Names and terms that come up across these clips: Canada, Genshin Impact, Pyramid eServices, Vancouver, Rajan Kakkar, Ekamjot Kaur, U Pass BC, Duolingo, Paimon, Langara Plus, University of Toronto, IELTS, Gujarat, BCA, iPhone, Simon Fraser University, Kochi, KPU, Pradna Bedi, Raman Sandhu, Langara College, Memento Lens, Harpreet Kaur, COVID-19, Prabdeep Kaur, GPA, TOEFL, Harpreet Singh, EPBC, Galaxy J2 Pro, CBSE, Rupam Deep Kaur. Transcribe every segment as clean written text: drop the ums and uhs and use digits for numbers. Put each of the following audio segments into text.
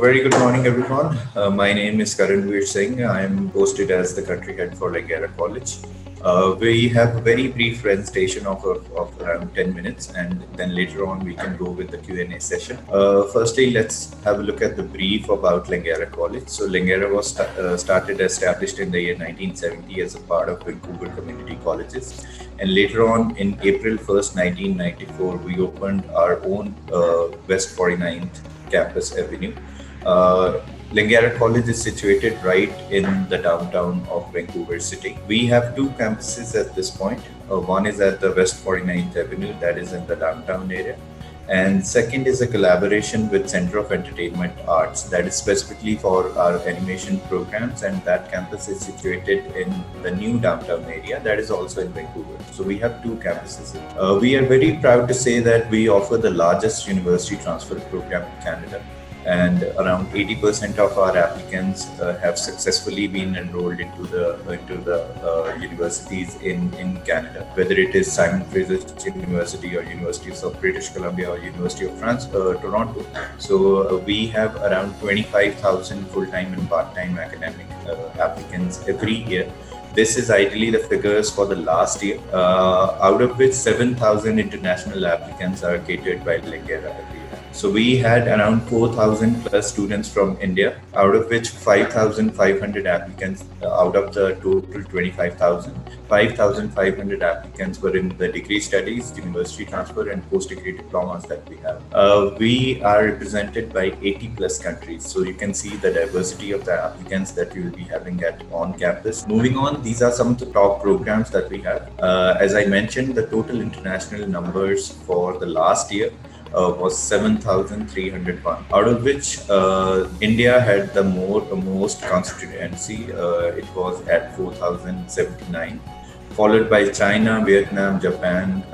Very good morning, everyone. My name is Karanbir Singh. I am posted as the country head for Langara College. We have a very brief presentation of around 10 minutes, and then later on we can go with the Q&A session. Firstly, let's have a look at the brief about Langara College. So Langara was established in the year 1970 as a part of Vancouver Community Colleges. And later on in April 1st, 1994, we opened our own West 49th Campus Avenue. Langara College is situated right in the downtown of Vancouver City. We have two campuses at this point. One is at the West 49th Avenue, that is in the downtown area. And second is a collaboration with Center of Entertainment Arts, that is specifically for our animation programs, and that campus is situated in the new downtown area, that is also in Vancouver. So we have two campuses. We are very proud to say that we offer the largest university transfer program in Canada. And around 80% of our applicants have successfully been enrolled into the universities in Canada, whether it is Simon Fraser University or University of British Columbia or University of Toronto. So we have around 25,000 full-time and part-time academic applicants every year. This is ideally the figures for the last year, out of which 7,000 international applicants are catered by Langara every year. So we had around 4,000 plus students from India, out of which 5,500 applicants, out of the total 25,000, 5,500 applicants were in the degree studies, university transfer and post-degree diplomas that we have. We are represented by 80 plus countries. So you can see the diversity of the applicants that you will be having at on campus. Moving on, these are some of the top programs that we have. As I mentioned, the total international numbers for the last year was 7,301, out of which India had the most constituency. It was at 4,079, followed by China, Vietnam, Japan,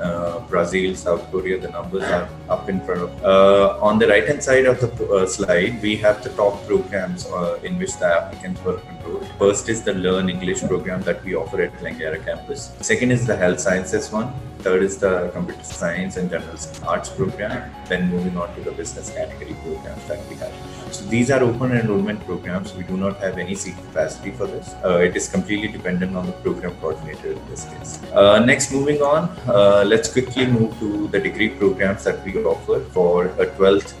Brazil, South Korea. The numbers are up in front of. On the right-hand side of the slide, we have the top programs in which the applicants were enrolled. First is the Learn English program that we offer at Langara campus. Second is the Health Sciences one. Third is the Computer Science and General Arts program, then moving on to the business category programs that we have. So these are open enrollment programs. We do not have any seat capacity for this. It is completely dependent on the program coordinator in this case. Next, moving on, let's quickly move to the degree programs that we offer for a 12th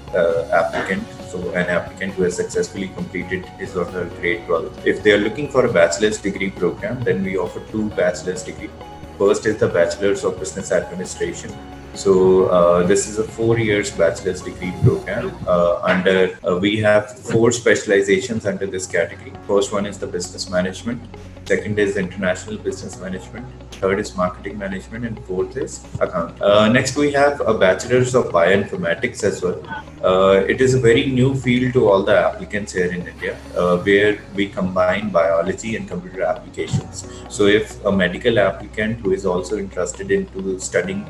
applicant. So an applicant who has successfully completed his or her grade 12. If they are looking for a bachelor's degree program, then we offer two bachelor's degree. First is the Bachelor of Business Administration. So this is a 4 years bachelor's degree program. We have four specializations under this category. First one is the business management. Second is international business management. Third is marketing management, and fourth is account. Next, we have a Bachelor of Bioinformatics as well. It is a very new field to all the applicants here in India, where we combine biology and computer applications. So if a medical applicant who is also interested into studying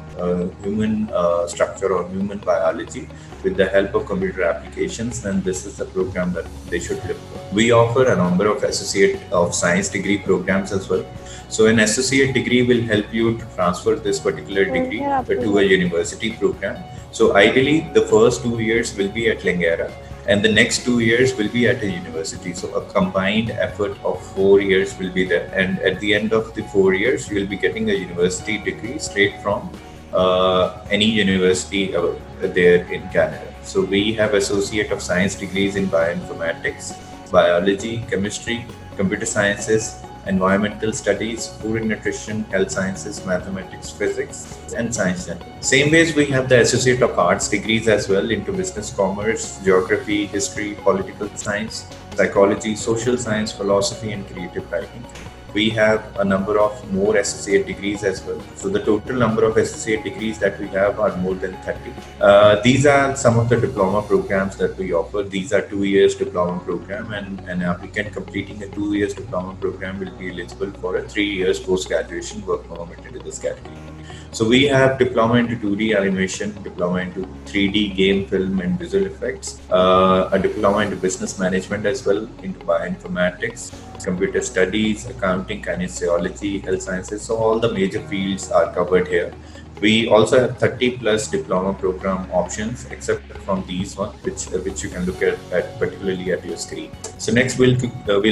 human structure or human biology with the help of computer applications, then this is the program that they should look for. We offer a number of associate of science degree programs as well. So an associate degree will help you to transfer this particular degree to a university program. So ideally, the first 2 years will be at Langara, and the next 2 years will be at a university. So a combined effort of 4 years will be there. And at the end of the 4 years, you will be getting a university degree straight from any university there in Canada. So we have associate of science degrees in bioinformatics, biology, chemistry, computer sciences, environmental studies, food and nutrition, health sciences, mathematics, physics, and science center. Same ways, we have the associate of arts degrees as well into business, commerce, geography, history, political science, psychology, social science, philosophy, and creative writing. We have a number of more associate degrees as well. So the total number of associate degrees that we have are more than 30. These are some of the diploma programs that we offer. These are 2 years diploma program, and an applicant completing a 2 years diploma program will be eligible for a 3 years post-graduation work permit into this category. So we have diploma into 2D animation, diploma into 3D game, film and visual effects, a diploma into business management as well, into bioinformatics, computer studies, accounting, kinesiology, health sciences. So all the major fields are covered here. We also have 30+ diploma program options, except from these one, which you can look at particularly at your screen. So next we'll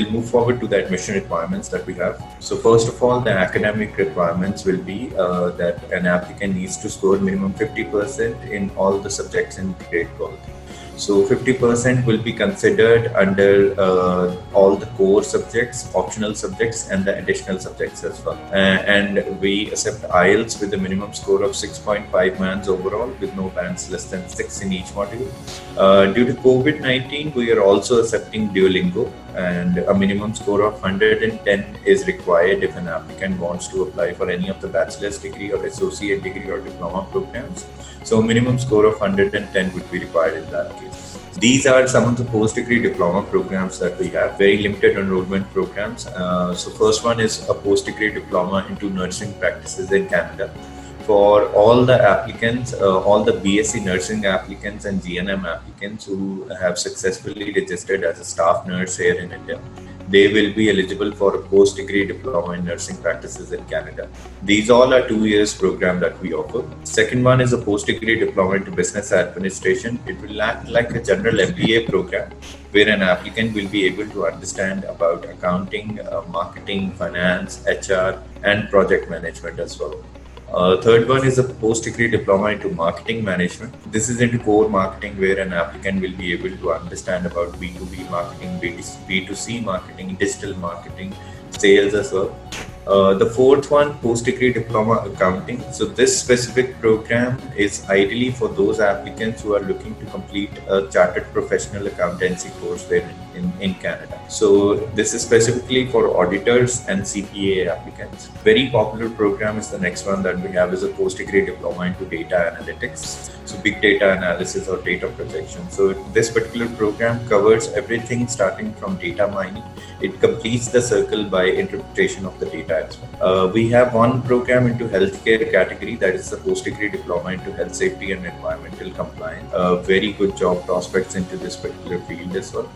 move forward to the admission requirements that we have. So first of all, the academic requirements will be that an applicant needs to score minimum 50% in all the subjects in grade 12. So 50% will be considered under all the core subjects, optional subjects and the additional subjects as well. And we accept IELTS with a minimum score of 6.5 bands overall, with no bands less than 6 in each module. Due to COVID-19, we are also accepting Duolingo, and a minimum score of 110 is required if an applicant wants to apply for any of the bachelor's degree or associate degree or diploma programs. So minimum score of 110 would be required in that case. These are some of the post-degree diploma programs that we have, very limited enrollment programs. So first one is a post-degree diploma into nursing practices in Canada. For all the applicants, all the BSc nursing applicants and GNM applicants who have successfully registered as a staff nurse here in India, they will be eligible for a post-degree diploma in nursing practices in Canada. These all are 2 years program that we offer. Second one is a post-degree diploma into business administration. It will act like a general MBA program, where an applicant will be able to understand about accounting, marketing, finance, HR, and project management as well. Third one is a post-degree diploma into marketing management. This is into core marketing, where an applicant will be able to understand about B2B marketing, B2C marketing, digital marketing, sales as well. The fourth one, post-degree diploma accounting. So this specific program is ideally for those applicants who are looking to complete a chartered professional accountancy course there in Canada. So this is specifically for auditors and CPA applicants. Very popular program is the next one that we have, is a post-degree diploma into data analytics. So big data analysis or data projection. So this particular program covers everything starting from data mining. It completes the circle by interpretation of the data. We have one program into healthcare category, that is the post-degree diploma into health safety and environmental compliance. Very good job prospects into this particular field as well.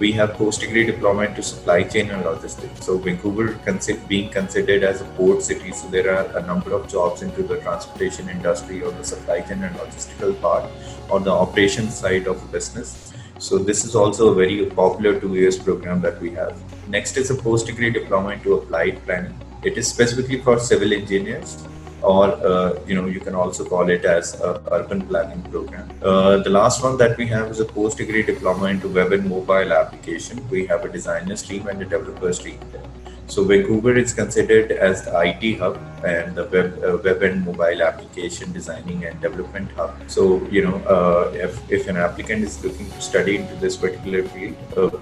We have post-degree diploma into supply chain and logistics. So Vancouver being considered as a port city, so there are a number of jobs into the transportation industry or the supply chain and logistical part or the operations side of business. So this is also a very popular 2 years program that we have. Next is a post-degree diploma into applied planning. It is specifically for civil engineers, or you can also call it as a urban planning program. The last one that we have is a post-degree diploma into web and mobile application. We have a designer stream and a developer stream. So Vancouver is considered as the IT hub and the web and mobile application designing and development hub. So if an applicant is looking to study into this particular field,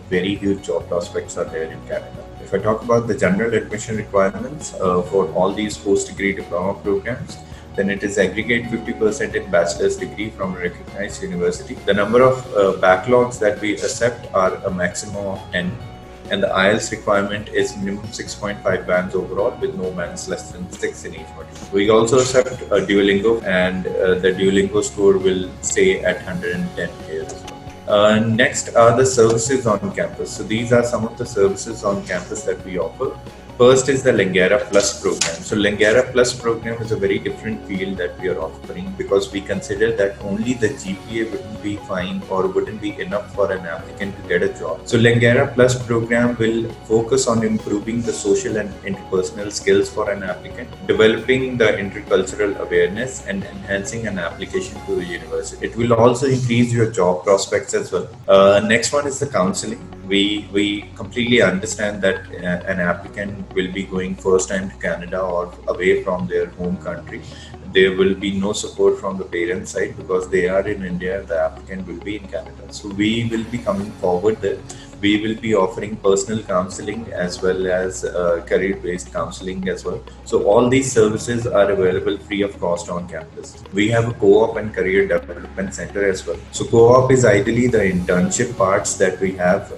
very huge job prospects are there in Canada. If I talk about the general admission requirements for all these post-degree diploma programs, then it is aggregate 50% in bachelor's degree from a recognized university. The number of backlogs that we accept are a maximum of 10. And the IELTS requirement is minimum 6.5 bands overall, with no bands less than 6 in each module. We also accept Duolingo, and the Duolingo score will stay at 110 here as well. Next are the services on campus. So these are some of the services on campus that we offer. First is the Langara Plus program. So Langara Plus program is a very different field that we are offering, because we consider that only the GPA wouldn't be fine or wouldn't be enough for an applicant to get a job. So Langara Plus program will focus on improving the social and interpersonal skills for an applicant, developing the intercultural awareness, and enhancing an application to the university. It will also increase your job prospects as well. Next one is the counseling. We completely understand that an applicant will be going first time to Canada or away from their home country. There will be no support from the parents' side, because they are in India, the applicant will be in Canada. So we will be coming forward there. We will be offering personal counseling as well as career-based counseling as well. So all these services are available free of cost on campus. We have a co-op and career development center as well. So co-op is ideally the internship parts that we have.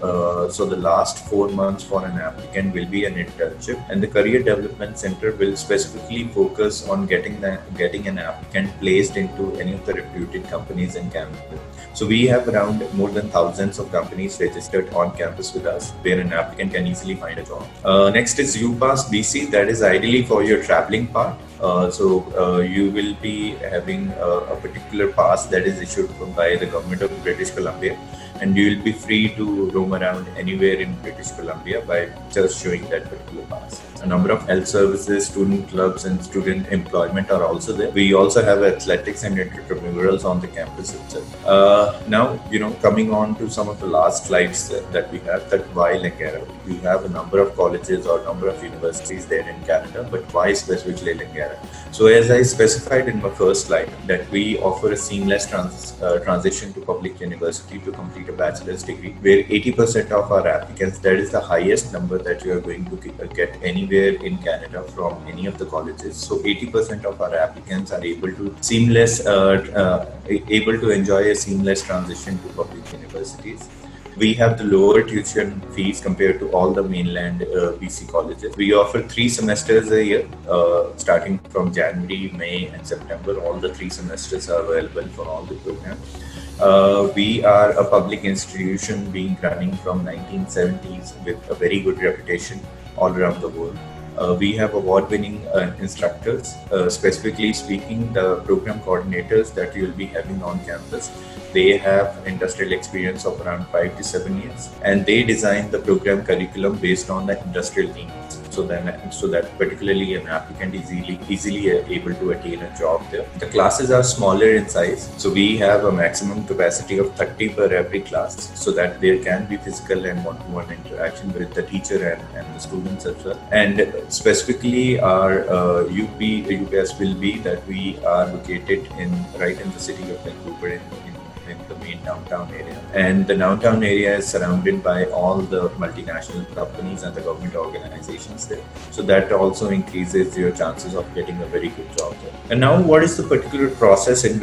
So the last 4 months for an applicant will be an internship, and the career development center will specifically focus on getting an applicant placed into any of the reputed companies in Canada. So we have around more than thousands of companies registered on campus with us, where an applicant can easily find a job. Next is U Pass BC, that is ideally for your traveling part. So you will be having a particular pass that is issued by the government of British Columbia, and you will be free to roam around anywhere in British Columbia by just showing that particular pass. A number of health services, student clubs and student employment are also there. We also have athletics and intramurals on the campus itself. Now, coming on to some of the last slides that we have, that why Langara? You have a number of colleges or number of universities there in Canada, but why specifically Langara? So as I specified in my first slide, that we offer a seamless transition to public university to complete a bachelor's degree, where 80% of our applicants, that is the highest number that you are going to get anywhere in Canada from any of the colleges. So 80% of our applicants are able to enjoy a seamless transition to public universities. We have the lower tuition fees compared to all the mainland BC colleges. We offer 3 semesters a year, starting from January, May and September. All the 3 semesters are available for all the programs. We are a public institution being running from 1970s with a very good reputation all around the world. We have award-winning instructors, specifically speaking the program coordinators that you will be having on campus. They have industrial experience of around 5 to 7 years, and they design the program curriculum based on the industrial needs, so that particularly an applicant is easily able to attain a job there. The classes are smaller in size, so we have a maximum capacity of 30 per every class, so that there can be physical and one-to-one interaction with the teacher and the students as well. And specifically our UPS will be that we are located right in the city of Vancouver in the main downtown area, and the downtown area is surrounded by all the multinational companies and the government organizations there, so that also increases your chances of getting a very good job there. And now, what is the particular process in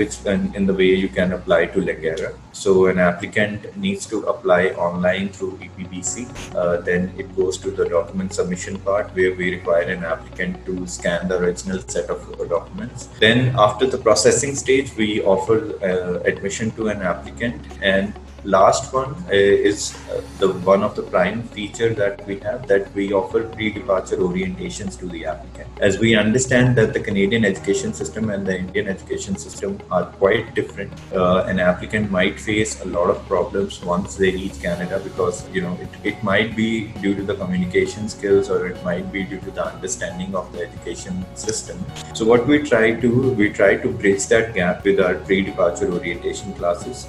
the way you can apply to Langara? So an applicant needs to apply online through EPBC, then it goes to the document submission part, where we require an applicant to scan the original set of documents. Then after the processing stage, we offer admission to an applicant. And last one is the one of the prime feature that we have, that we offer pre-departure orientations to the applicant. As we understand that the Canadian education system and the Indian education system are quite different, an applicant might face a lot of problems once they reach Canada, because it might be due to the communication skills, or it might be due to the understanding of the education system. So what we try to do, we try to bridge that gap with our pre-departure orientation classes.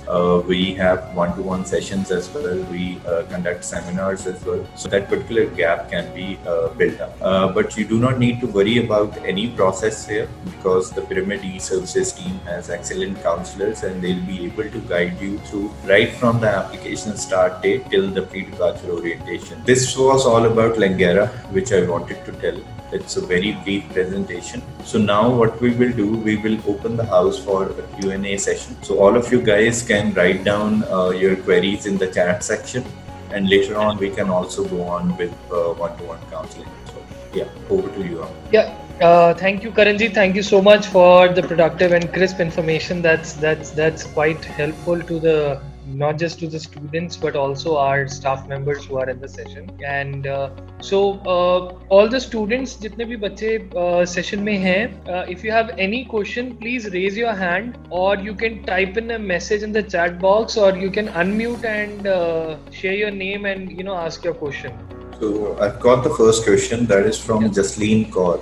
We have one-to-one sessions as well. We conduct seminars as well, so that particular gap can be built up. But you do not need to worry about any process here, because the Pyramid eServices team has excellent counselors, and they'll be able to guide you through right from the application start date till the pre-departure orientation. This was all about Langara, which I wanted to tell. It's a very brief presentation. So now what we will do, we will open the house for a Q&A session. So all of you guys can write down your queries in the chat section, and later on we can also go on with one-to-one counseling. So yeah, over to you. Yeah, thank you, Karanji. Thank you so much for the productive and crisp information. That's quite helpful to the, not just to the students, but also our staff members who are in the session. And all the students, jitne bhi bacche session mein hain, if you have any question, please raise your hand, or you can type in a message in the chat box, or you can unmute and share your name and ask your question. So I've got the first question, that is from Jasleen Kaur.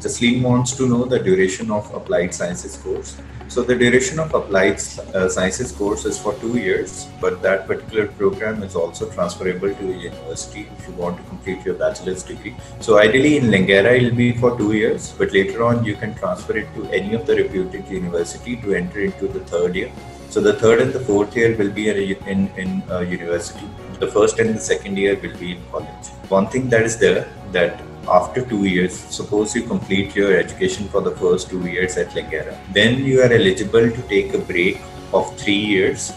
Jasleen wants to know the duration of Applied Sciences course. So the duration of Applied Sciences course is for 2 years, but that particular program is also transferable to a university if you want to complete your bachelor's degree. So ideally in Langara it will be for 2 years, but later on you can transfer it to any of the reputed university to enter into the 3rd year. So the 3rd and the 4th year will be in university. The 1st and the 2nd year will be in college. One thing that is there, that after 2 years, suppose you complete your education for the first 2 years at Langara, then you are eligible to take a break of 3 years,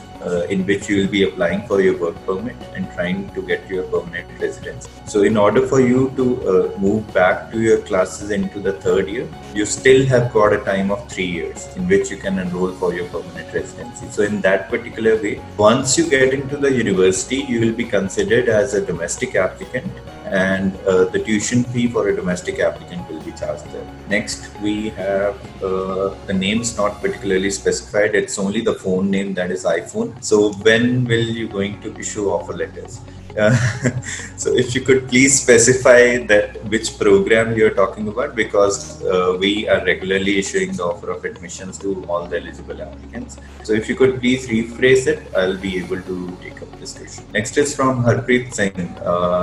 in which you will be applying for your work permit and trying to get your permanent residence. So in order for you to move back to your classes into the 3rd year, you still have got a time of 3 years in which you can enroll for your permanent residency. So in that particular way, once you get into the university, you will be considered as a domestic applicant, and the tuition fee for a domestic applicant will be which asks them. Next, we have the name's not particularly specified. It's only the phone name, that is iPhone. So when will you going to issue offer letters? So if you could please specify that which program you're talking about, because we are regularly issuing the offer of admissions to all the eligible applicants. So if you could please rephrase it, I'll be able to take up this question. Next is from Harpreet Singh.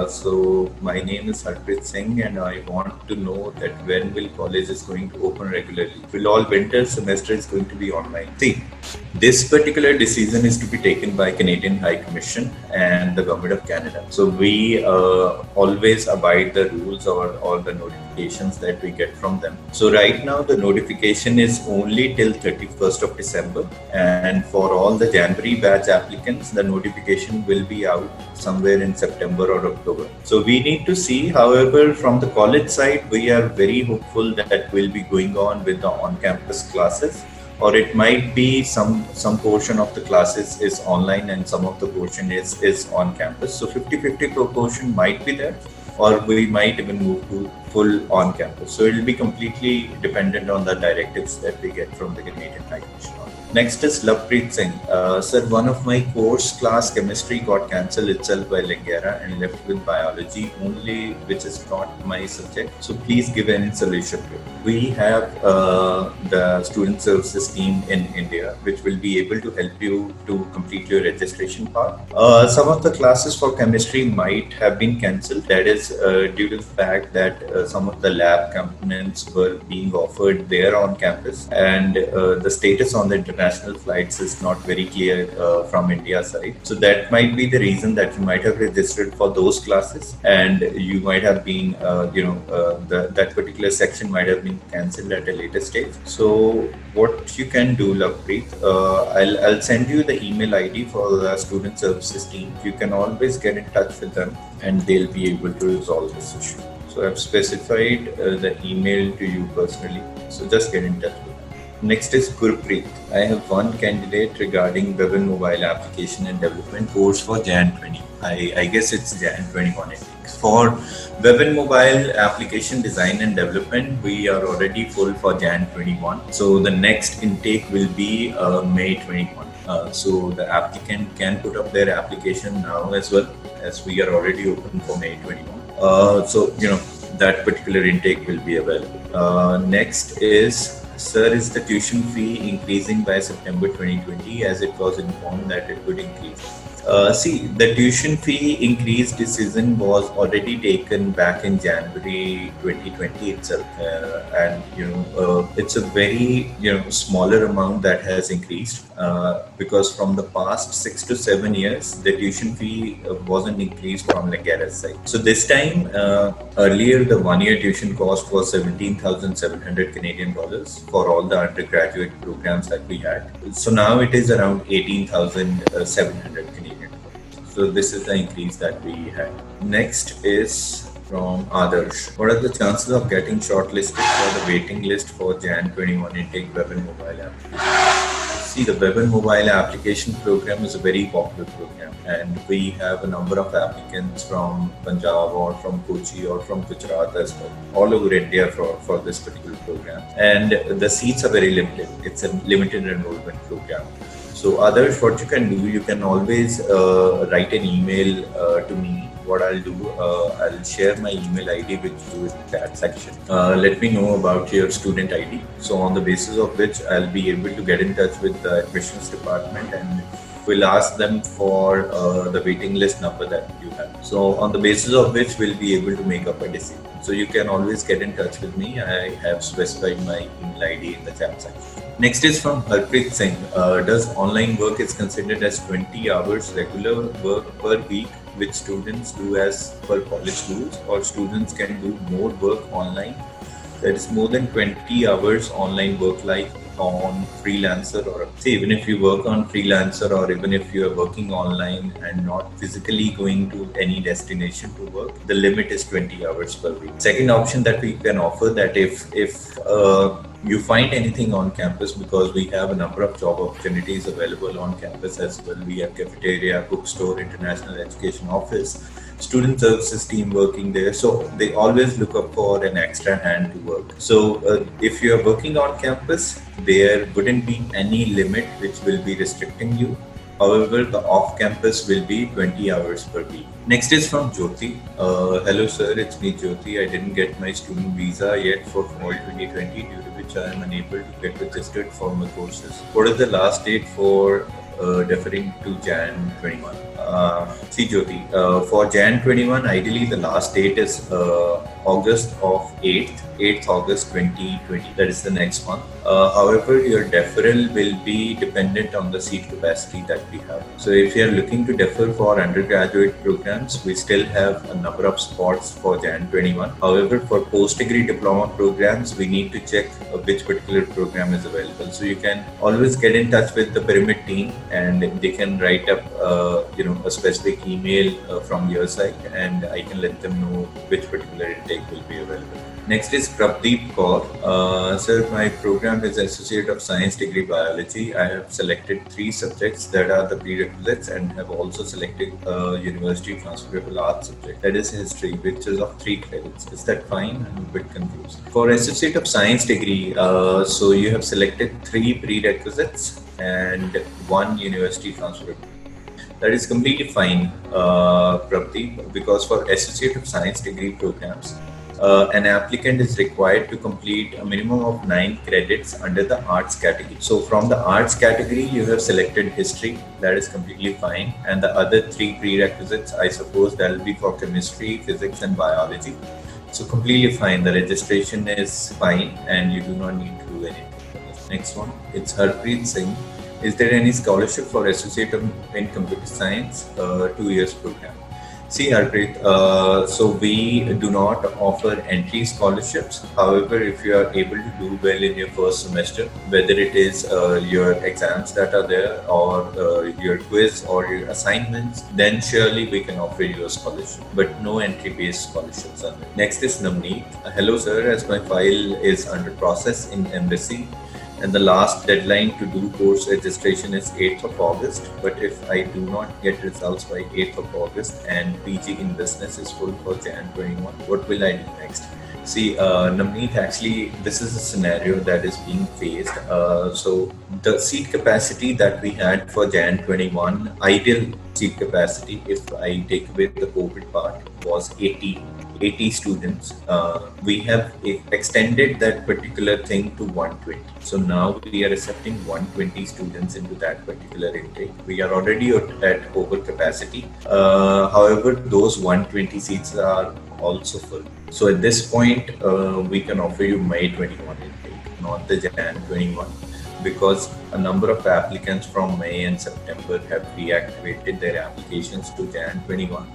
So my name is Harpreet Singh and I want to know that when will college is going to open regularly? Will all winter semester is going to be online? See, this particular decision is to be taken by Canadian High Commission and the Government of Canada. So we always abide the rules or all the notifications that we get from them. So right now the notification is only till 31st of December, and for all the January batch applicants the notification will be out somewhere in September or October. So we need to see. However, from the college side we are very hopeful that we'll be going on with the on-campus classes, or it might be some portion of the classes is online and some of the portion is on campus. So 50-50 proportion might be there, or we might even move to full on campus. So it will be completely dependent on the directives that we get from the Canadian High Commission. Next is Lovepreet Singh. Sir, one of my course class chemistry got cancelled itself by Langara and left with biology only, which is not my subject. So please give any solution to it. We have the student services team in India, which will be able to help you to complete your registration part. Some of the classes for chemistry might have been cancelled. That is due to the fact that some of the lab components were being offered there on campus, and the status on the international flights is not very clear from India's side. So that might be the reason that you might have registered for those classes, and you might have been, that particular section might have been cancelled at a later stage. So what you can do, Lovepreet, I'll send you the email ID for the student services team. You can always get in touch with them and they'll be able to resolve this issue. So I've specified the email to you personally, so just get in touch with them. Next is Gurpreet. I have one candidate regarding web and mobile application and development course for Jan 20. I guess it's Jan 21. I think. For web and mobile application design and development, we are already full for Jan 21. So the next intake will be May 21. So the applicant can put up their application now as well, as we are already open for May 21. So, you know, that particular intake will be available. Next is, sir, is the tuition fee increasing by September 2020 as it was informed that it would increase? See, the tuition fee increase decision was already taken back in January 2020 itself. And, you know, it's a very, you know, smaller amount that has increased because from the past 6 to 7 years, the tuition fee wasn't increased from Langara's side. So this time, earlier the 1 year tuition cost was 17,700 Canadian dollars. For all the undergraduate programs that we had. So now it is around 18,700 Canadian. So this is the increase that we had. Next is from Adarsh. What are the chances of getting shortlisted for the waiting list for Jan 21 intake web and mobile application? See, the web and mobile application program is a very popular program, and we have a number of applicants from Punjab or from Kochi or from Gujarat as well, all over India for this particular program. And the seats are very limited. It's a limited enrollment program. So others, what you can do, you can always write an email to me. What I'll do, I'll share my email ID with you in that section. Let me know about your student ID. So on the basis of which I'll be able to get in touch with the admissions department, and we'll ask them for the waiting list number that you have. So on the basis of which we'll be able to make up a decision. So you can always get in touch with me. I have specified my email ID in the chat section. Next is from Harpreet Singh. Does online work is considered as 20 hours regular work per week, which students do as per college rules, or students can do more work online? That is more than 20 hours online work life on freelancer, or say even if you work on freelancer or even if you are working online and not physically going to any destination to work, the limit is 20 hours per week. Second option that we can offer, that if you find anything on campus, because we have a number of job opportunities available on campus as well. We have cafeteria, bookstore, international education office, student services team working there. So they always look up for an extra hand to work. So if you're working on campus, there wouldn't be any limit which will be restricting you. However, the off-campus will be 20 hours per week. Next is from Jyoti. Hello sir, it's me Jyoti. I didn't get my student visa yet for fall 2020, due to which I am unable to get registered for my courses. What is the last date for deferring to Jan 21? See Jyoti, for Jan 21, ideally the last date is August 2020, that is the next month. However, your deferral will be dependent on the seat capacity that we have. So if you are looking to defer for undergraduate programs, we still have a number of spots for Jan 21. However, for post-degree diploma programs, we need to check which particular program is available. So you can always get in touch with the Pyramid team and they can write up a specific email from your side, and I can let them know which particular intake will be available. Next is Prabdeep Kaur. Sir, my program is Associate of Science degree Biology. I have selected 3 subjects that are the prerequisites and have also selected University Transferable Arts subject, that is History, which is of 3 credits. Is that fine? I'm a bit confused. For Associate of Science degree, so you have selected 3 prerequisites and 1 University Transferable. That is completely fine, Prabdeep, because for Associate of Science degree programs, an applicant is required to complete a minimum of 9 credits under the arts category. So from the arts category, you have selected history. That is completely fine. And the other 3 prerequisites, I suppose that will be for chemistry, physics and biology. So completely fine. The registration is fine and you do not need to do anything. Next one, it's Harpreet Singh. Is there any scholarship for Associate in Computer Science 2 years program? See Harpreet, so we do not offer entry scholarships. However, if you are able to do well in your first semester, whether it is your exams that are there or your quiz or your assignments, then surely we can offer you a scholarship, but no entry-based scholarships are there. Next is Namneet. Hello sir, as my file is under process in embassy, and the last deadline to do course registration is 8th of August. But if I do not get results by 8th of August and PG in business is full for Jan 21, what will I do next? See, Namneet, actually, this is a scenario that is being faced. So the seat capacity that we had for Jan 21, ideal seat capacity, if I take away the COVID part, was 80 students. We have extended that particular thing to 120. So now we are accepting 120 students into that particular intake. We are already at over capacity. However, those 120 seats are also full. So at this point, we can offer you May 21 intake, not the Jan 21, because a number of applicants from May and September have reactivated their applications to Jan 21.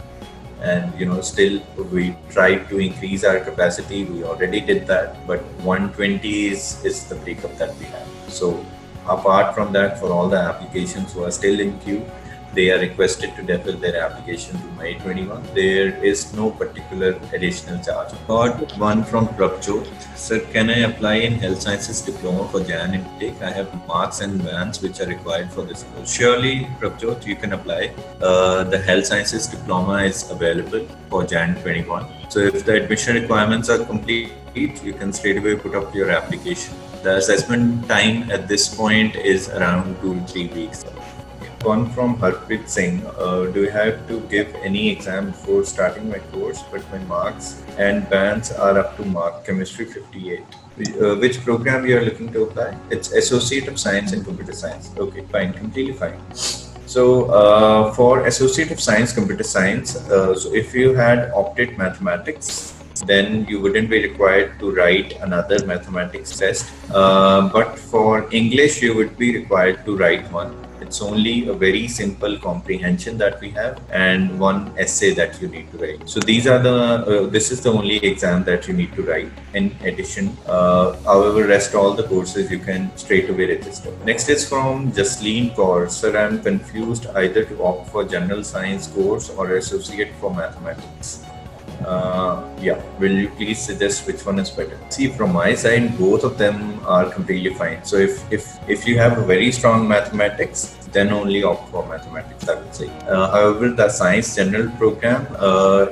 And still we tried to increase our capacity. We already did that, but 120 is the breakup that we have. So apart from that, for all the applications who are still in queue, they are requested to defer their application to May 21. There is no particular additional charge. Got one from Prabjot. Sir, can I apply in Health Sciences Diploma for Jan intake? I have marks and bands which are required for this course. Surely, Prabjot, you can apply. The Health Sciences Diploma is available for Jan 21. So if the admission requirements are complete, you can straight away put up your application. The assessment time at this point is around 2 to 3 weeks. One from Harpreet Singh. Do I have to give any exam before starting my course? But my marks and bands are up to mark chemistry 58. Which program you are looking to apply? It's Associate of Science in Computer Science. Okay, fine, completely fine. So for Associate of Science Computer Science, so if you had opted mathematics, then you wouldn't be required to write another mathematics test. But for English, you would be required to write one. It's only a very simple comprehension that we have and one essay that you need to write. So these are the this is the only exam that you need to write in addition. However, rest all the courses you can straight away register. Next is from Jasleen Kaur. Sir, I'm confused either to opt for General Science course or Associate for Mathematics. Will you please suggest which one is better? See, from my side, both of them are completely fine. So if you have a very strong mathematics, then only opt for mathematics, I would say. However, the science general program,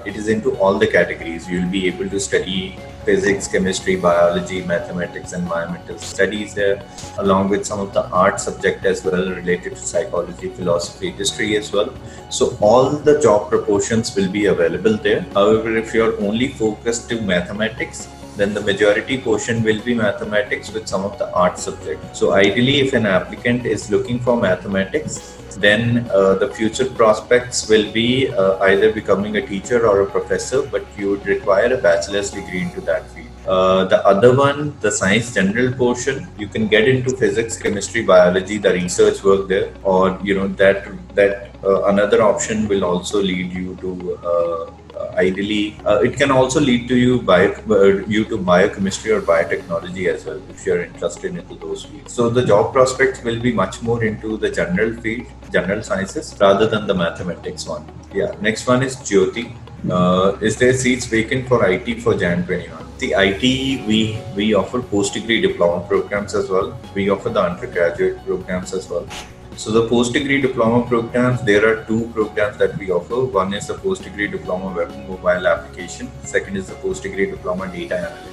it is into all the categories. You'll be able to study physics, chemistry, biology, mathematics, environmental studies there, along with some of the art subject as well, related to psychology, philosophy, history as well. So all the job proportions will be available there. However, if you're only focused to mathematics, then the majority portion will be mathematics with some of the art subject. So ideally, if an applicant is looking for mathematics, then the future prospects will be either becoming a teacher or a professor, but you would require a bachelor's degree into that field. The other one, the science general portion, you can get into physics, chemistry, biology, the research work there, or another option will also lead you to it can also lead to you to biochemistry or biotechnology as well, if you're interested into those fields. So the job prospects will be much more into the general field, general sciences, rather than the mathematics one. Yeah. Next one is Jyoti. Is there seats vacant for IT for Jan 21? The IT, we offer post-degree diploma programs as well. We offer the undergraduate programs as well. So the post-degree diploma programs, there are two programs that we offer. One is the post-degree diploma web and mobile application. Second is the post-degree diploma data analytics.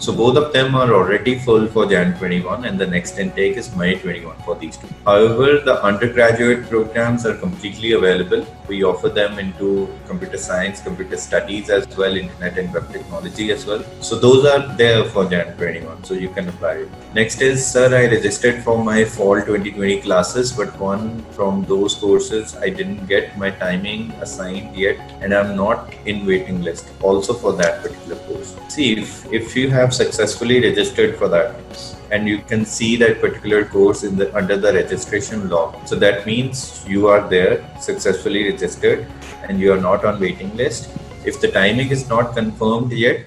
So both of them are already full for Jan 21 and the next intake is May 21 for these two. However, the undergraduate programs are completely available. We offer them into computer science, computer studies as well, internet and web technology as well. So those are there for Jan 21. So you can apply it. Next is, sir, I registered for my fall 2020 classes, but one from those courses, I didn't get my timing assigned yet and I'm not in waiting list also for that particular course. See, if you have successfully registered for that, and you can see that particular course in the under the registration log. So that means you are there, successfully registered, and you are not on waiting list. If the timing is not confirmed yet,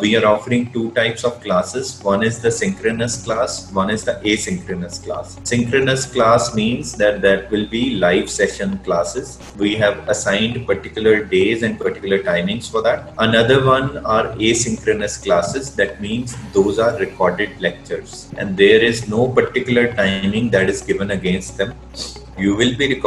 we are offering two types of classes. One is the synchronous class, one is the asynchronous class. Synchronous class means that that will be live session classes. We have assigned particular days and particular timings for that. Another one are asynchronous classes. That means those are recorded lectures and there is no particular timing that is given against them. You will be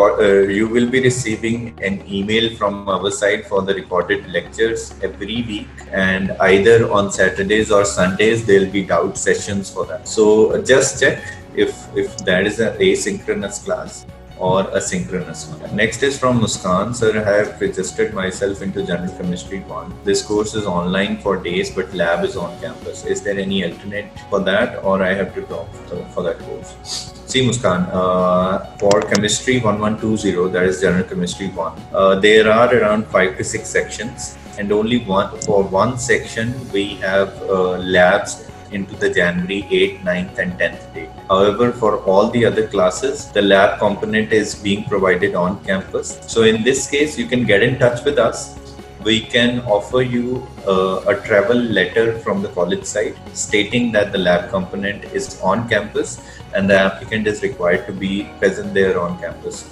receiving an email from our side for the recorded lectures every week, and either on Saturdays or Sundays there will be doubt sessions for that. So just check if that is an asynchronous class or a synchronous one. Next is from Muskan. Sir, I have registered myself into General Chemistry 1. This course is online for days, but lab is on campus. Is there any alternate for that, or I have to drop for that course? See, Muskan, for Chemistry 1120, that is General Chemistry 1, there are around 5 to 6 sections, and only for one section we have labs into the January 8th, 9th and 10th date. However, for all the other classes, the lab component is being provided on campus. So in this case, you can get in touch with us. We can offer you a travel letter from the college side stating that the lab component is on campus and the applicant is required to be present there on campus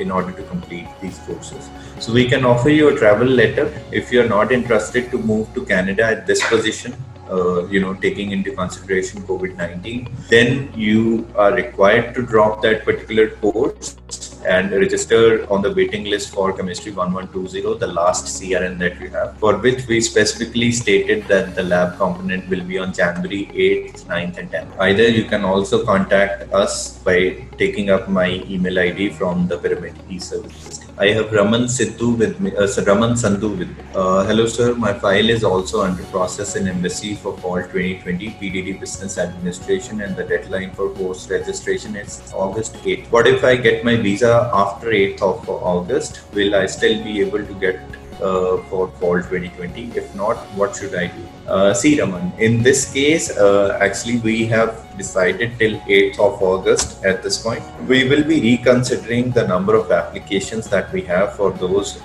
in order to complete these courses. So we can offer you a travel letter if you're not interested to move to Canada at this position. Taking into consideration COVID-19, then you are required to drop that particular course and register on the waiting list for Chemistry 1120, the last CRN that we have, for which we specifically stated that the lab component will be on January 8th, 9th and 10th. Either you can also contact us by taking up my email ID from the Pyramid eServices. I have Raman Sandhu with me. Hello sir, my file is also under process in Embassy for Fall 2020 PDD Business Administration and the deadline for course registration is August 8th. What if I get my visa after 8th of August? Will I still be able to get for Fall 2020? If not, what should I do? See Raman, in this case, actually we have decided till 8th of August at this point. We will be reconsidering the number of applications that we have for those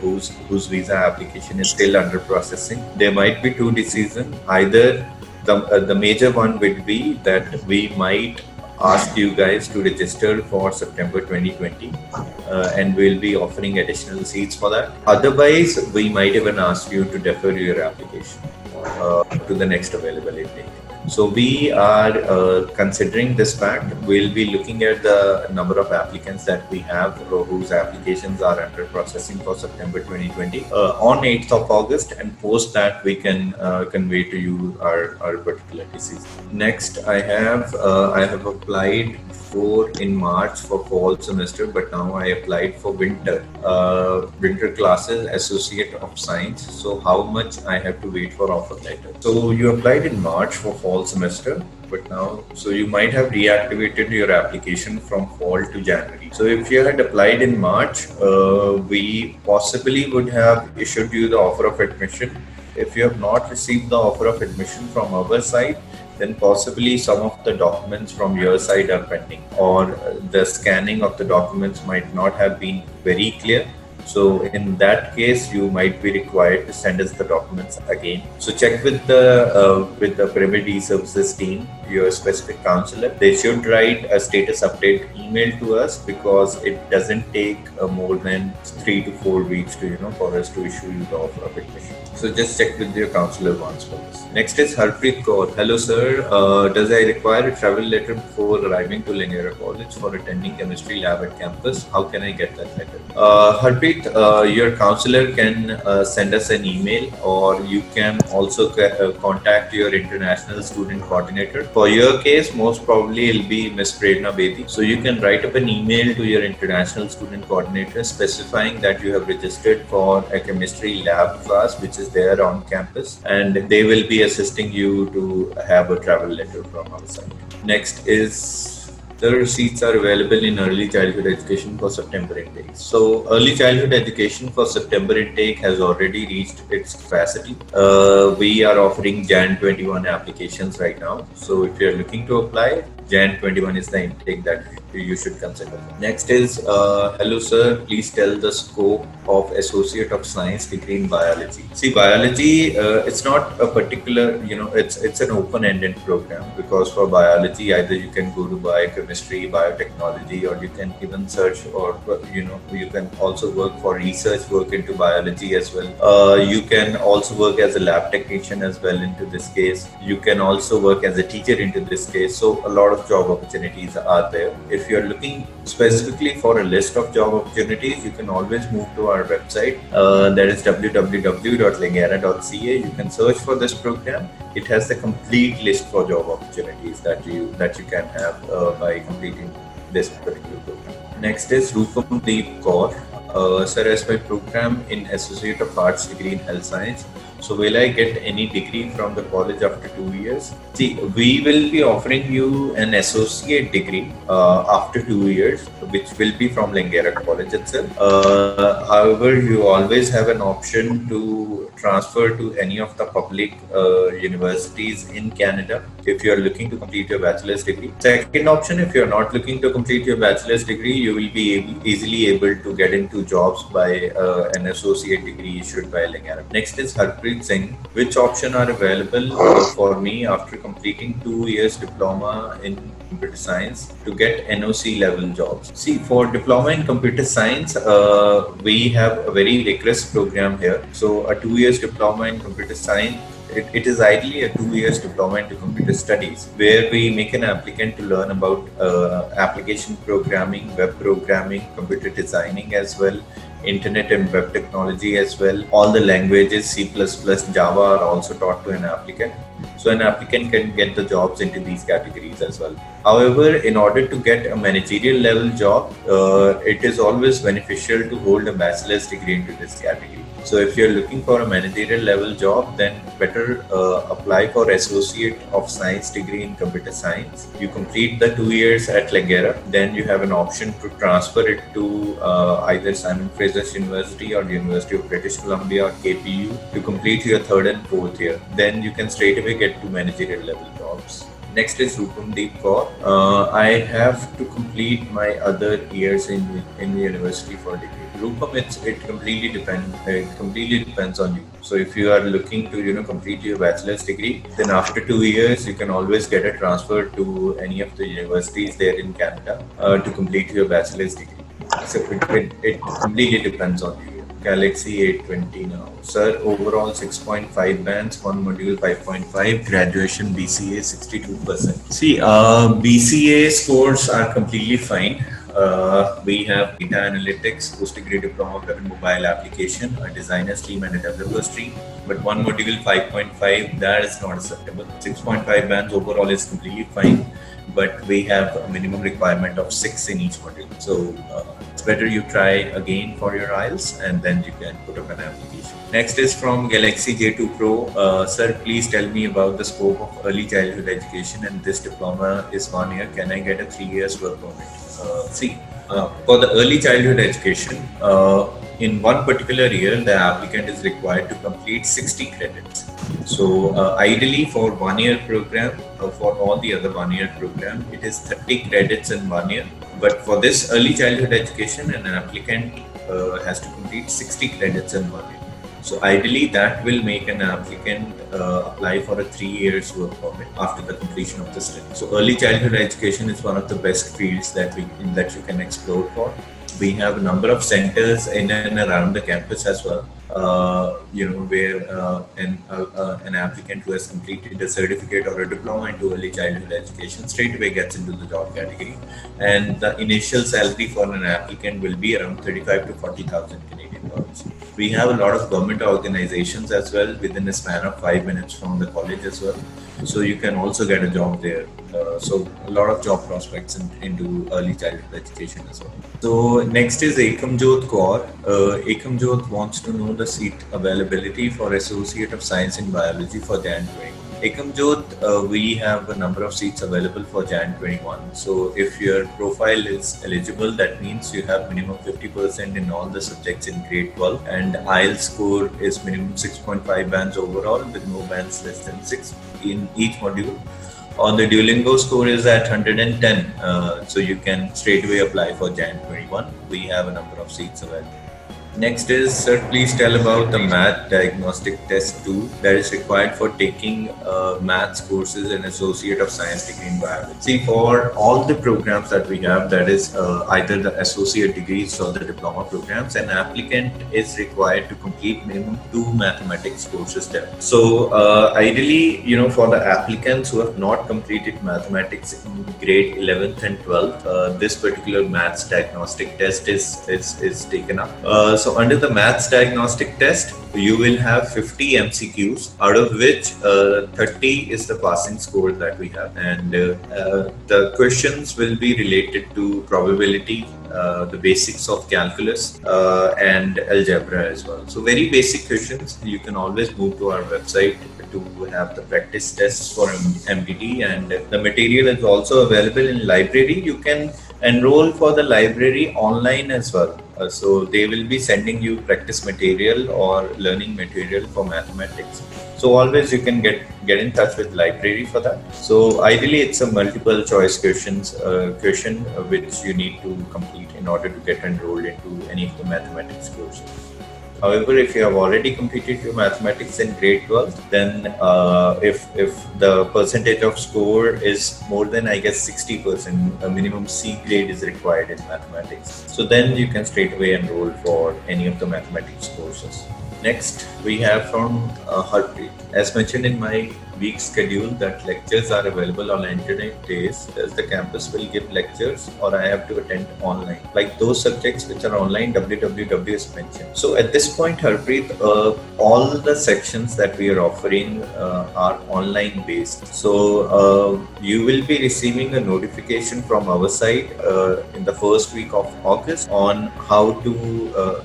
whose visa application is still under processing. There might be two decisions. Either the major one would be that we might asked you guys to register for September 2020 and we'll be offering additional seats for that. Otherwise, we might even ask you to defer your application to the next availability date. So we are considering this fact. We'll be looking at the number of applicants that we have whose applications are under processing for September 2020 on 8th of August, and post that we can convey to you our particular thesis. Next, I have applied for in March for fall semester, but now I applied for winter classes, Associate of Science. So how much I have to wait for offer letter? So you applied in March for fall semester, but now, so you might have reactivated your application from fall to January. So if you had applied in March, we possibly would have issued you the offer of admission. If you have not received the offer of admission from our side, then possibly some of the documents from your side are pending, or the scanning of the documents might not have been very clear. So in that case, you might be required to send us the documents again. So check with the Pyramid eServices team, your specific counselor. They should write a status update email to us, because it doesn't take more than 3 to 4 weeks to, you know, for us to issue you the offer of admission. So just check with your counselor once for this. Next is Harpreet Kaur. Hello sir, does I require a travel letter before arriving to Langara College for attending chemistry lab at campus? How can I get that letter? Harpreet, your counselor can send us an email, or you can also contact your international student coordinator. For your case, most probably it'll be Miss Pradna Bedi. So you can write up an email to your international student coordinator specifying that you have registered for a chemistry lab class which is there on campus, and they will be assisting you to have a travel letter from outside. Next is, the seats are available in early childhood education for September intake. So early childhood education for September intake has already reached its capacity. We are offering Jan 21 applications right now. So if you're looking to apply, Jan 21 is the intake that you should consider. Next is, hello sir, please tell the scope of Associate of Science degree in biology. See, biology, it's not a particular, you know, it's an open-ended program, because for biology, either you can go to biochemistry, biotechnology, or you can even search, or, you know, you can also work for research work into biology as well. You can also work as a lab technician as well into this case. You can also work as a teacher into this case. So a lot of job opportunities are there. If you're looking specifically for a list of job opportunities, you can always move to our website, that is www.langara.ca. You can search for this program. It has the complete list for job opportunities that you can have by completing this particular program. Next is Rupam Deep Kaur. Sir, as my program in Associate of Arts degree in Health Science, so will I get any degree from the college after 2 years? See, we will be offering you an associate degree after 2 years, which will be from Langara College itself. However, you always have an option to transfer to any of the public universities in Canada if you are looking to complete your bachelor's degree. Second option, if you are not looking to complete your bachelor's degree, you will be easily able to get into jobs by an associate degree issued by Langara. Next is Harpreet Singh. Which options are available for me after completing 2 years diploma in computer science to get NOC level jobs? See, for diploma in computer science, we have a very rigorous program here. So a 2 years diploma in computer science, it is ideally a 2 years diploma into computer studies, where we make an applicant to learn about application programming, web programming, computer designing as well, internet and web technology as well. All the languages, C++, Java are also taught to an applicant. So an applicant can get the jobs into these categories as well. However, in order to get a managerial level job, it is always beneficial to hold a bachelor's degree into this category. So if you're looking for a managerial level job, then better apply for Associate of Science degree in Computer Science. You complete the 2 years at Langara, then you have an option to transfer it to either Simon Fraser University or the University of British Columbia or KPU to complete your third and fourth year. Then you can straight away get to managerial level jobs. Next is Rupandeep Kaur. I have to complete my other years in university for a degree. Rupam, it completely depends on you. So if you are looking to complete your bachelor's degree, then after 2 years you can always get a transfer to any of the universities there in Canada to complete your bachelor's degree. So it completely depends on you. Galaxy 820 now. Sir, overall 6.5 bands, one module 5.5, graduation BCA 62%. See, BCA scores are completely fine. We have data analytics, post-degree diploma of web mobile application, a designer stream and a developer stream. But one module 5.5, that is not acceptable. 6.5 bands overall is completely fine. But we have a minimum requirement of 6 in each module. So it's better you try again for your IELTS and then you can put up an application. Next is from Galaxy J2 Pro. Sir, please tell me about the scope of early childhood education, and this diploma is 1 year. Can I get a 3 years work permit? For the early childhood education, in one particular year, the applicant is required to complete 60 credits. So ideally for 1 year program, for all the other 1 year program, it is 30 credits in 1 year. But for this early childhood education, an applicant has to complete 60 credits in 1 year. So ideally that will make an applicant apply for a 3 years work permit after the completion of the study. So early childhood education is one of the best fields that you can explore for. We have a number of centers in and around the campus as well, where an applicant who has completed a certificate or a diploma into early childhood education straight away gets into the job category, and the initial salary for an applicant will be around 35 to 40,000 Canadian dollars. We have a lot of government organizations as well within a span of 5 minutes from the college as well, so you can also get a job there. So a lot of job prospects into early childhood education as well. So next is Ekamjot Kaur. Ekamjot wants to know the seat availability for Associate of Science in Biology for Jan 21. Ekamjot, we have a number of seats available for Jan 21. So if your profile is eligible, that means you have minimum 50% in all the subjects in grade 12, and IELTS score is minimum 6.5 bands overall with no bands less than 6 in each module. On the Duolingo score is at 110, so you can straight away apply for Jan 21. We have a number of seats available. Next is, sir, please tell about the math diagnostic test 2 that is required for taking maths courses and Associate of Science degree in biology. See, for all the programs that we have, that is either the associate degrees or the diploma programs, an applicant is required to complete minimum 2 mathematics courses there. So ideally, for the applicants who have not completed mathematics in grade 11th and 12th, this particular maths diagnostic test is taken up. So under the maths diagnostic test, you will have 50 MCQs, out of which 30 is the passing score that we have, and the questions will be related to probability, the basics of calculus and algebra as well. So very basic questions. You can always move to our website to have the practice tests for MDT, and the material is also available in library. You can enroll for the library online as well. So they will be sending you practice material or learning material for mathematics. So always you can get in touch with library for that. So ideally it's a multiple choice question which you need to complete in order to get enrolled into any of the mathematics courses. However, if you have already completed your mathematics in grade 12, then if the percentage of score is more than, I guess, 60%, a minimum C grade is required in mathematics. So then you can straight away enroll for any of the mathematics courses. Next, we have from Harpreet. As mentioned in my week schedule, that lectures are available on alternate days, as the campus will give lectures or I have to attend online. Like those subjects which are online, WWW is mentioned. So at this point, Harpreet, all the sections that we are offering are online based. So you will be receiving a notification from our side in the first week of August on how to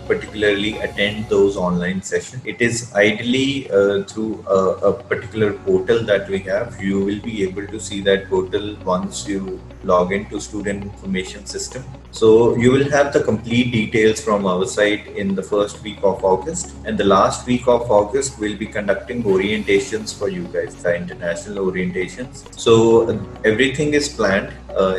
particularly attend those online sessions. It is ideally through a particular portal that we have. You will be able to see that portal once you log into student information system. So you will have the complete details from our site in the first week of August, and the last week of August we'll be conducting orientations for you guys, the international orientations. So everything is planned.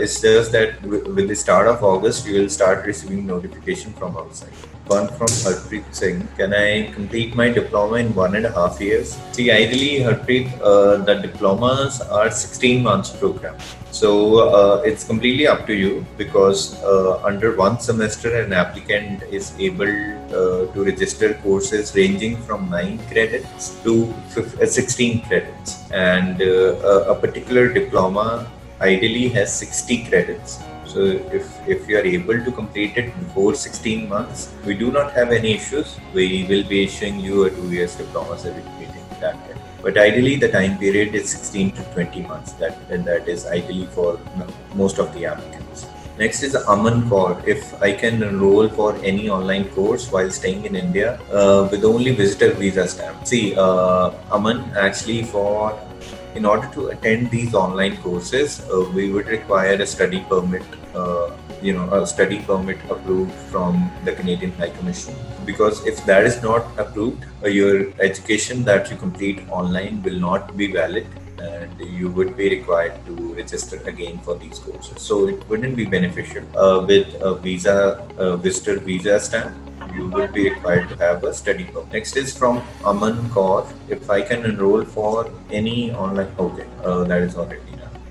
It's just that with the start of August, you will start receiving notification from outside. One from Harpreet Singh. Can I complete my diploma in 1.5 years? See, ideally, Harpreet, the diplomas are 16 months program. So it's completely up to you, because under one semester, an applicant is able to register courses ranging from 9 credits to 16 credits. And a particular diploma ideally has 60 credits. So if you are able to complete it before 16 months, we do not have any issues. We will be issuing you a 2 years diploma certificate in that time. But ideally, the time period is 16 to 20 months. That is ideally for most of the applicants. Next is Aman Kaur. If I can enroll for any online course while staying in India with only visitor visa stamp. See, Aman, actually for in order to attend these online courses, we would require a study permit, a study permit approved from the Canadian High Commission. Because if that is not approved, your education that you complete online will not be valid, and you would be required to register again for these courses. So it wouldn't be beneficial. With a visa, visitor visa stamp, you will be required to have a study permit. Next is from Aman Kaur. If I can enroll for any online, okay, that is already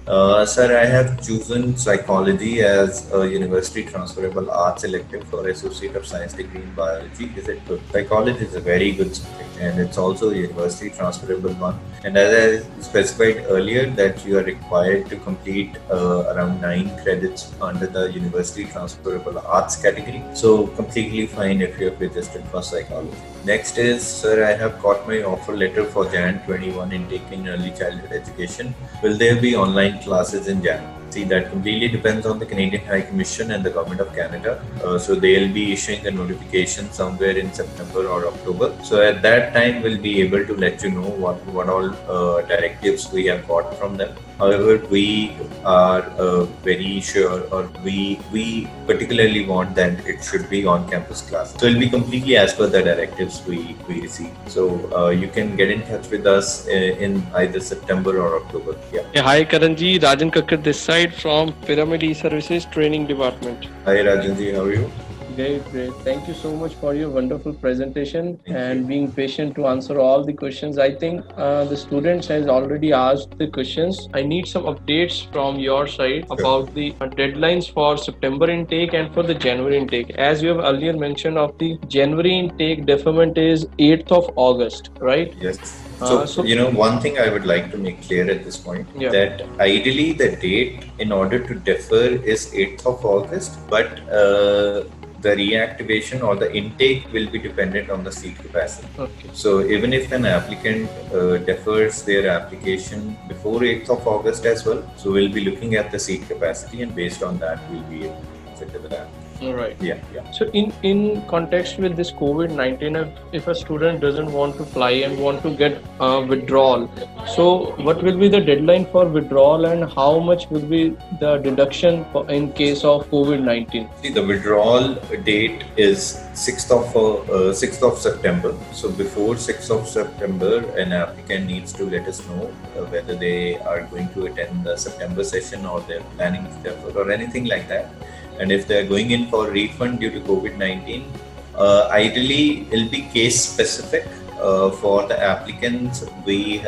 done. Sir, I have chosen psychology as a university transferable arts elective for Associate of Science degree in biology. Is it good? Psychology is a very good subject, and it's also a university transferable one. And as I specified earlier, that you are required to complete around 9 credits under the university transferable arts category. So completely fine if you have registered for psychology. Next is, sir, I have got my offer letter for Jan 21 intake in early childhood education. Will there be online classes in Jan? See, that completely depends on the Canadian High Commission and the Government of Canada. So they'll be issuing a notification somewhere in September or October. So at that time, we'll be able to let you know what all directives we have got from them. However, we are very sure, or we particularly want that it should be on-campus class. So it'll be completely as per the directives we receive. So you can get in touch with us in either September or October. Yeah. Yeah, hi Karanji, Rajan Kakkar this side from Pyramid eServices Training Department. Hi Rajanji, how are you? Great, great. Thank you so much for your wonderful presentation and being patient to answer all the questions. I think the students has already asked the questions. I need some updates from your side about the deadlines for September intake and for the January intake. As you have earlier mentioned, of the January intake deferment is 8th of August, right? Yes. So, you know, one thing I would like to make clear at this point, that ideally the date in order to defer is 8th of August, but the reactivation or the intake will be dependent on the seat capacity. Okay. So even if an applicant defers their application before 8th of August as well, so we'll be looking at the seat capacity, and based on that, we'll be able to fit the app. All right. Yeah, yeah. So in context with this COVID-19, if a student doesn't want to fly and want to get withdrawal, so what will be the deadline for withdrawal, and how much will be the deduction in case of COVID-19? See, the withdrawal date is 6th of September. So before 6th of September, an applicant needs to let us know whether they are going to attend the September session or they're planning or anything like that. And if they're going in for refund due to COVID-19, ideally it'll be case specific for the applicants. We,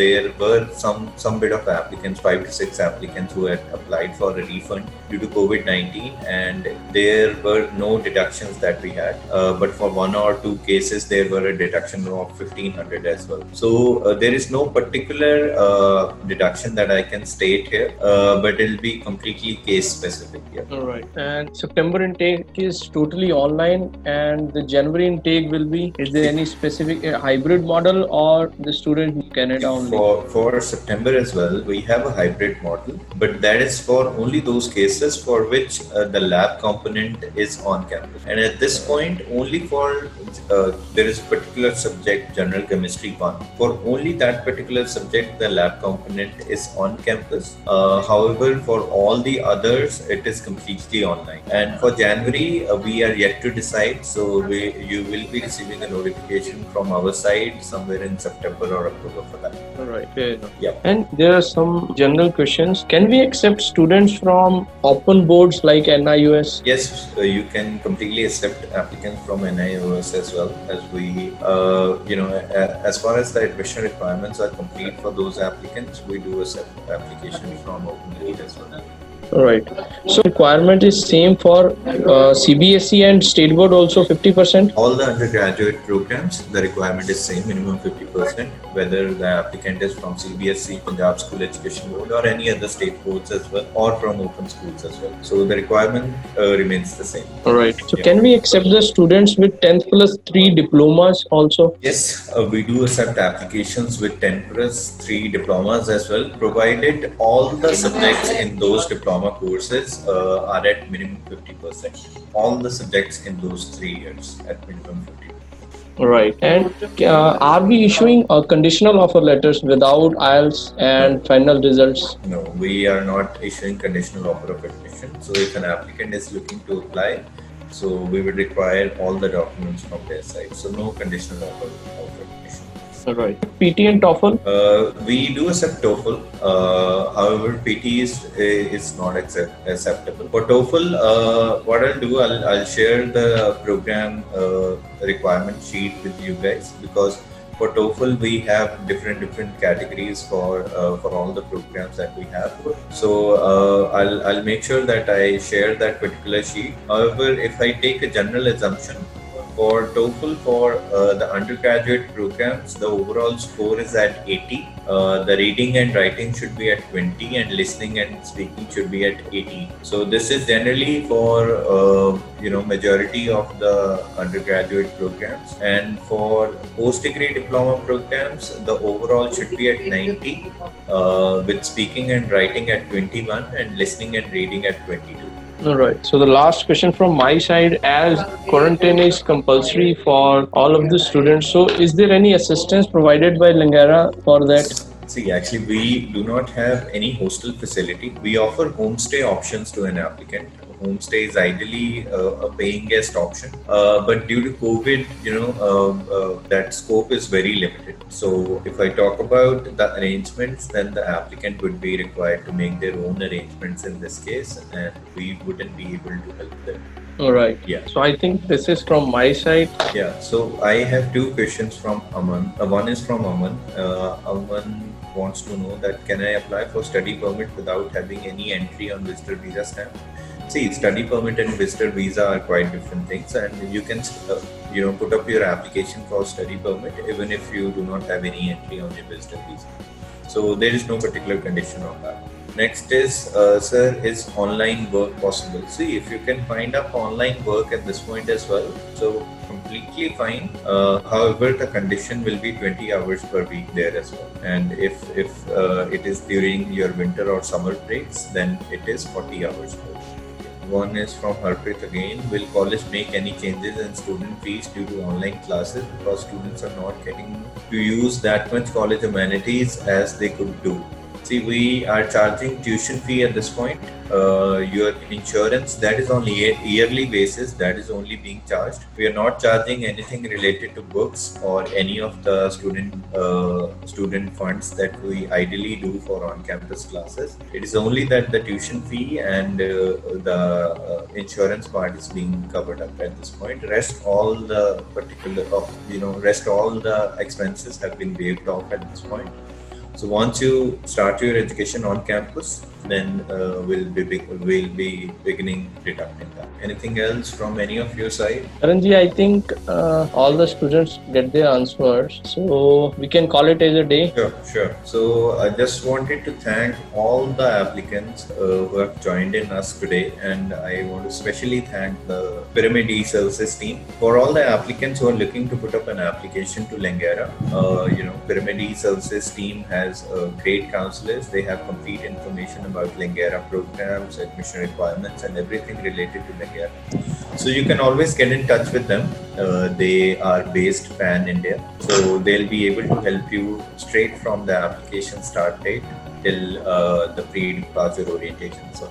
there were some bit of applicants, 5 to 6 applicants who had applied for a refund due to COVID-19, and there were no deductions that we had. But for 1 or 2 cases, there were a deduction of 1,500 as well. So there is no particular deduction that I can state here, but it'll be completely case specific. Yeah. All right. And September intake is totally online, and the January intake will be. Is there any specific specific hybrid model or the student in Canada only? For September as well, we have a hybrid model, but that is for only those cases for which the lab component is on campus. And at this point, only for there is a particular subject, general chemistry one. For only that particular subject, the lab component is on campus. However, for all the others, it is completely online. And for January, we are yet to decide. So you will be receiving a notification from our side somewhere in September or October for that. All right. Fair enough. Yeah. And there are some general questions. Can we accept students from open boards like NIUS? Yes, you can completely accept applicants from NIUS as well, as we, as far as the admission requirements are complete for those applicants, we do accept application from open board as well. All right. So requirement is same for CBSE and State Board also 50%? All the undergraduate programs, the requirement is same, minimum 50%, whether the applicant is from CBSE, Punjab School Education Board or any other state boards as well, or from open schools as well. So the requirement remains the same. All right. So yeah. Can we accept the students with 10+3 diplomas also? Yes, we do accept applications with 10+3 diplomas as well, provided all the subjects in those diplomas courses are at minimum 50%. All the subjects in those 3 years at minimum 50%. Right. And are we issuing conditional offer letters without IELTS and final results? No, we are not issuing conditional offer of admission. So if an applicant is looking to apply, so we would require all the documents from their side. So no conditional offer of admission. Right. PT and TOEFL? We do accept TOEFL. However, PT is not acceptable. For TOEFL, what I'll do, I'll share the program requirement sheet with you guys, because for TOEFL, we have different categories for all the programs that we have. So I'll make sure that I share that particular sheet. However, if I take a general assumption, for TOEFL, for the undergraduate programs, the overall score is at 80. The reading and writing should be at 20, and listening and speaking should be at 80. So this is generally for majority of the undergraduate programs. And for post-degree diploma programs, the overall should be at 90, with speaking and writing at 21, and listening and reading at 22. All right. So the last question from my side, as quarantine is compulsory for all of the students, so is there any assistance provided by Langara for that? See, actually, we do not have any hostel facility. We offer homestay options to an applicant. Homestay is ideally a paying guest option, but due to COVID, that scope is very limited. So if I talk about the arrangements, then the applicant would be required to make their own arrangements in this case, and we wouldn't be able to help them. All right. Yeah. So I think this is from my side. Yeah. So I have two questions from Aman. One is from Aman. Aman wants to know that can I apply for study permit without having any entry on visitor visa stamp? See, study permit and visitor visa are quite different things, and you can put up your application for study permit even if you do not have any entry on your visitor visa. So there is no particular condition on that. Next is, sir, is online work possible? See, if you can find up online work at this point as well, so completely fine. However, the condition will be 20 hours per week there as well. And if it is during your winter or summer breaks, then it is 40 hours per week. One is from Harpreet again. Will college make any changes in student fees due to online classes, because students are not getting to use that much college amenities as they could do? See, we are charging tuition fee at this point. Your insurance, that is on yearly basis, that is only being charged. We are not charging anything related to books or any of the student funds that we ideally do for on-campus classes. It is only that the tuition fee and the insurance part is being covered up at this point. Rest all the expenses have been waived off at this point. So once you start your education on campus, then we'll be beginning deducting that. Anything else from any of your side? Karanji, I think all the students get their answers, so we can call it as a day. Sure. So I just wanted to thank all the applicants who have joined in us today, and I want to especially thank the Pyramid eServices team. For all the applicants who are looking to put up an application to Langara, Pyramid eServices team has great counselors. They have complete information about Langara programs, admission requirements, and everything related to Langara. So you can always get in touch with them. They are based pan-India, so they'll be able to help you straight from the application start date till the pre-departure orientation. So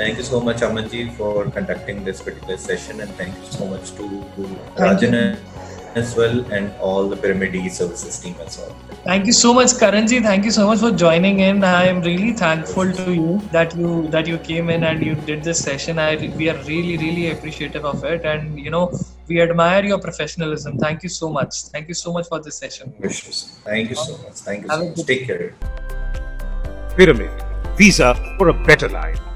thank you so much, Amanji, for conducting this particular session, and thank you so much to Rajan as well and all the Pyramid eServices team as well. Thank you so much, Karanji. Thank you so much for joining in. I am really thankful to you that you came in and you did this session. We are really appreciative of it, and we admire your professionalism. Thank you so much. Thank you so much for this session. Thank you so much. Take care. Pyramid, visa for a better life.